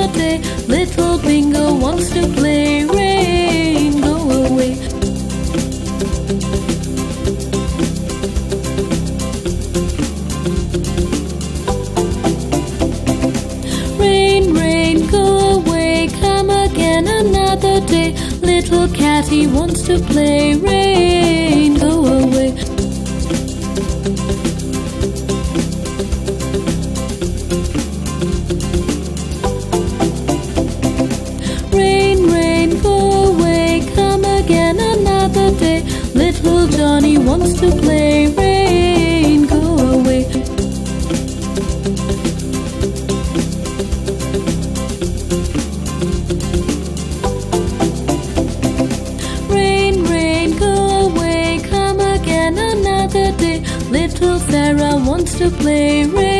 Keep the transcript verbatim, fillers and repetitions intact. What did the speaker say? the day. Little Bingo wants to play. Rain, go away. Rain, rain, go away. Come again another day. Little Catty wants to play. Rain, go away. Little Johnny wants to play. Rain, go away. Rain, rain, go away. Come again another day. Little Sarah wants to play. Rain.